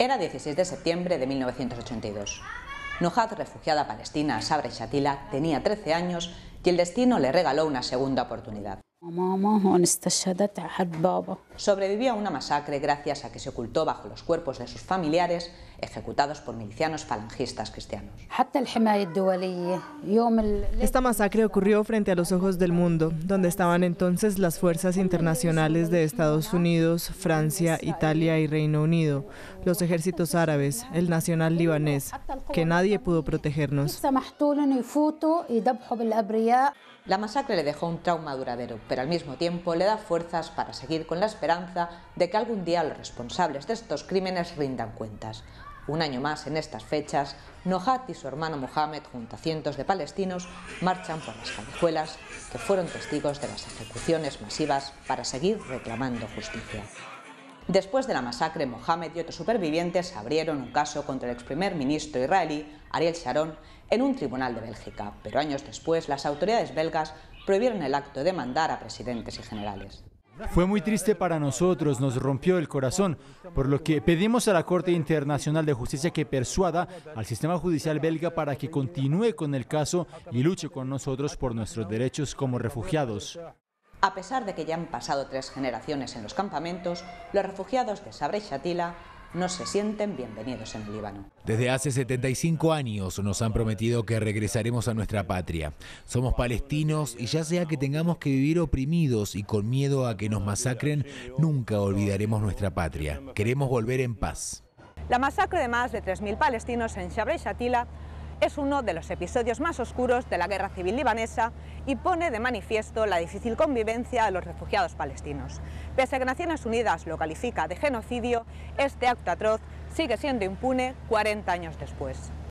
Era 16 de septiembre de 1982. Nohad, refugiada palestina, Sabra y Shatila, tenía 13 años y el destino le regaló una segunda oportunidad. Sobrevivió a una masacre gracias a que se ocultó bajo los cuerpos de sus familiares ejecutados por milicianos falangistas cristianos. Esta masacre ocurrió frente a los ojos del mundo, donde estaban entonces las fuerzas internacionales de Estados Unidos, Francia, Italia y Reino Unido, los ejércitos árabes, el nacional libanés, que nadie pudo protegernos. La masacre le dejó un trauma duradero, pero al mismo tiempo le da fuerzas para seguir con la esperanza de que algún día los responsables de estos crímenes rindan cuentas. Un año más, en estas fechas, Nohad y su hermano Mohammed, junto a cientos de palestinos, marchan por las callejuelas que fueron testigos de las ejecuciones masivas para seguir reclamando justicia. Después de la masacre, Mohammed y otros supervivientes abrieron un caso contra el ex primer ministro israelí, Ariel Sharon, en un tribunal de Bélgica, pero años después las autoridades belgas prohibieron el acto de mandar a presidentes y generales. Fue muy triste para nosotros, nos rompió el corazón, por lo que pedimos a la Corte Internacional de Justicia que persuada al sistema judicial belga para que continúe con el caso y luche con nosotros por nuestros derechos como refugiados. A pesar de que ya han pasado 3 generaciones en los campamentos, los refugiados de Sabra y Shatila no se sienten bienvenidos en el Líbano. Desde hace 75 años nos han prometido que regresaremos a nuestra patria. Somos palestinos y ya sea que tengamos que vivir oprimidos y con miedo a que nos masacren, nunca olvidaremos nuestra patria. Queremos volver en paz. La masacre de más de 3.000 palestinos en Sabra y Shatila es uno de los episodios más oscuros de la guerra civil libanesa y pone de manifiesto la difícil convivencia de los refugiados palestinos. Pese a que Naciones Unidas lo califica de genocidio, este acto atroz sigue siendo impune 40 años después.